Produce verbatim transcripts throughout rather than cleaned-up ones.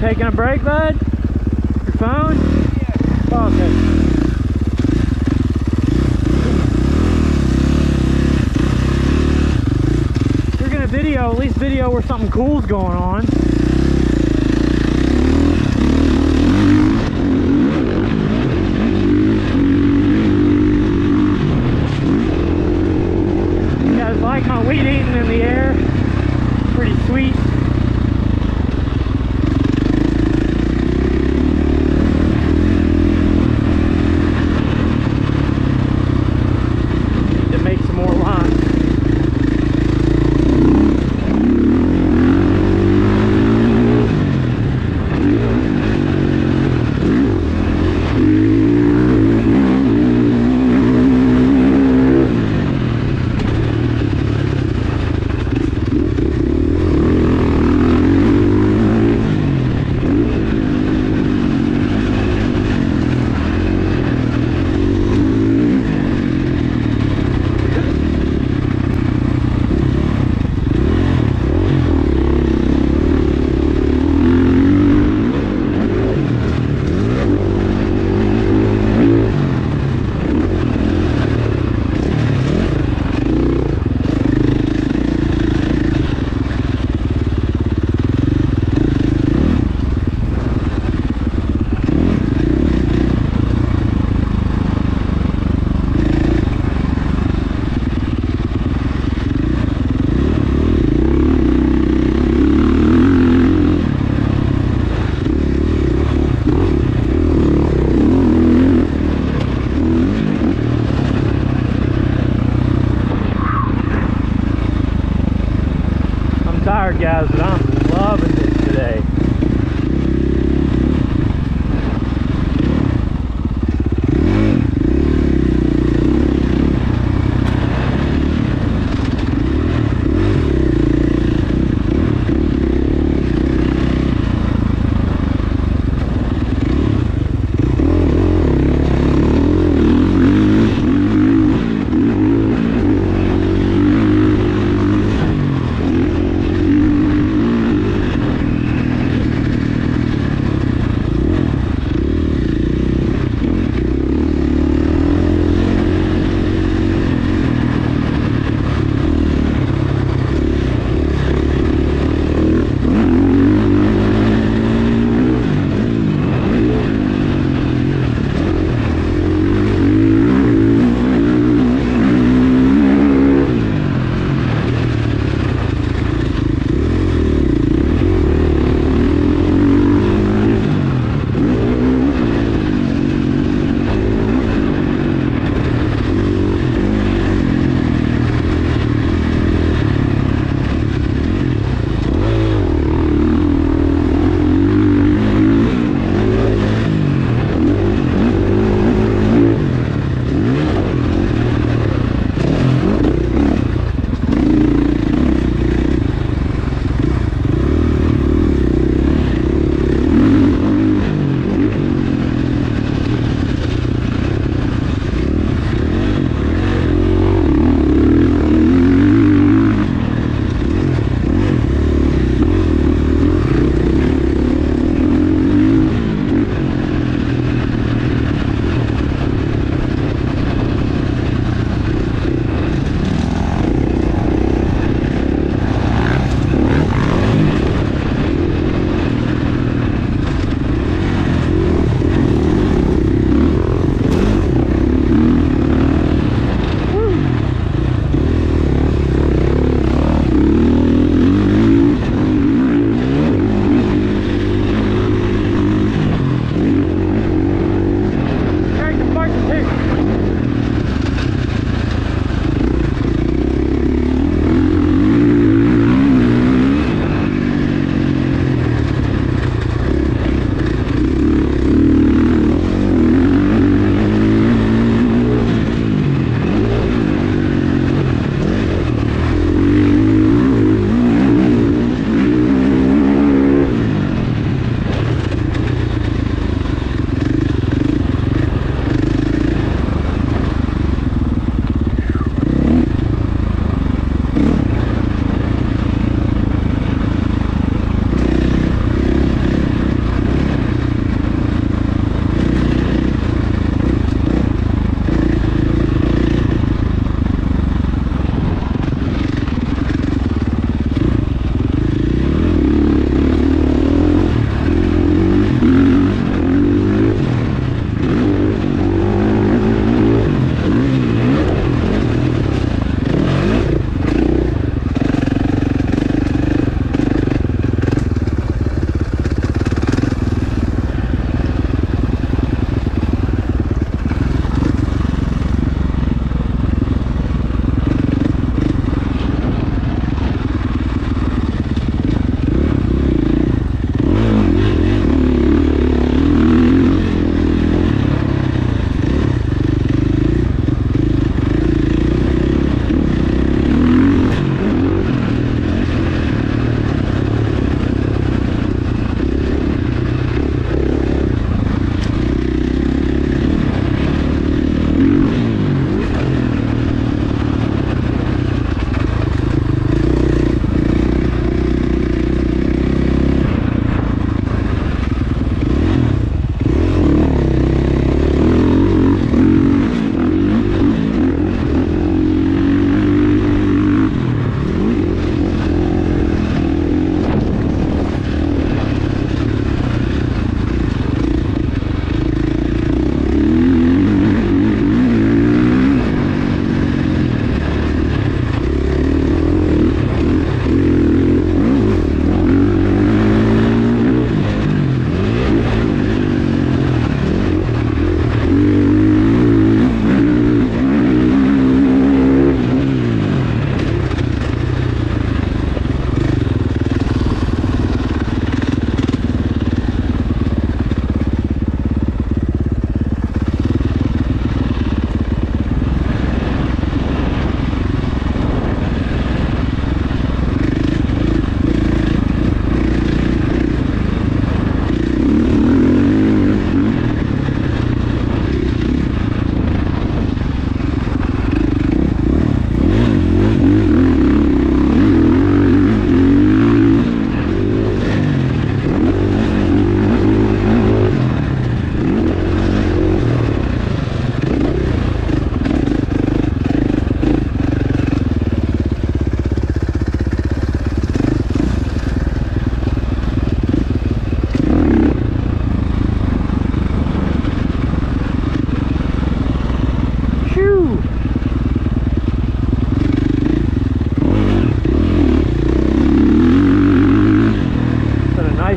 Taking a break, bud? Your phone? Yeah. Oh, okay. You're gonna video, at least video where something cool's going on. Yeah, it's like my weed eating in the air. Pretty sweet. Tired, guys, but I'm loving this today.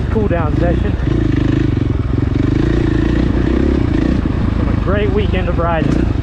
nice cool down session. From a great weekend of riding.